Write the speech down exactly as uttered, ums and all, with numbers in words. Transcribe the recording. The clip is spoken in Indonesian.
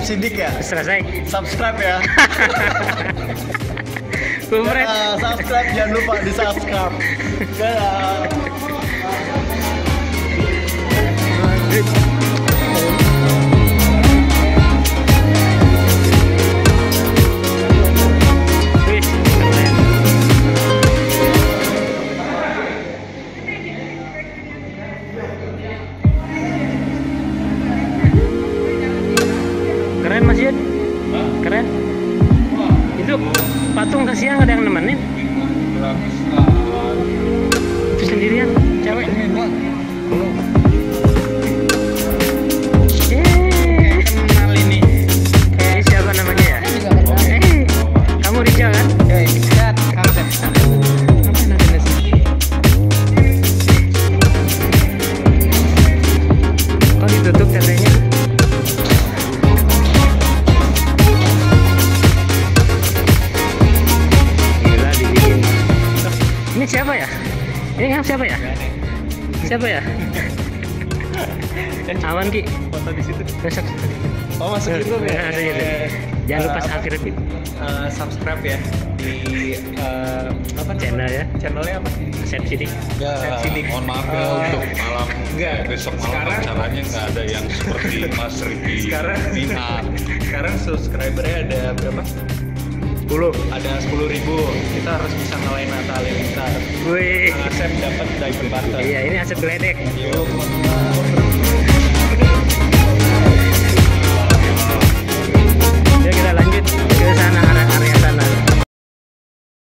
Sidik ya? Selesai? Subscribe ya? uh, subscribe, jangan lupa di subscribe. Dadah. Patung kasihan ada yang nemenin. Itu sendirian, cewek. Eh, kenal ini. Ini siapa namanya ya? Eh, kamu Rizal kan? Eh, lihat kamu kan. Apa namanya sih? Kok ditutup katanya? Siapa ya? Ini kan siapa ya? Siapa ya? Awan Ki. Foto di situ. Besok. Oh, masuk YouTube ya. Ada gitu. Jangan lupa subscribe. Uh, subscribe ya di uh, apa channel ya? Channelnya apa? Sep Sidik. Ya. Sep Sidik. Mohon maaf ya untuk malam. Enggak. Besok malam caranya nggak ada yang seperti Mas Riki. Sekarang Nina. Sekarang subscribernya ada berapa? Ada sepuluh ribu, kita harus bisa ngelain Nata Halilintar. Wih, Asep dapat diamond barter. Iya, ini Asep geledek. Yuk, kita lanjut ke sana.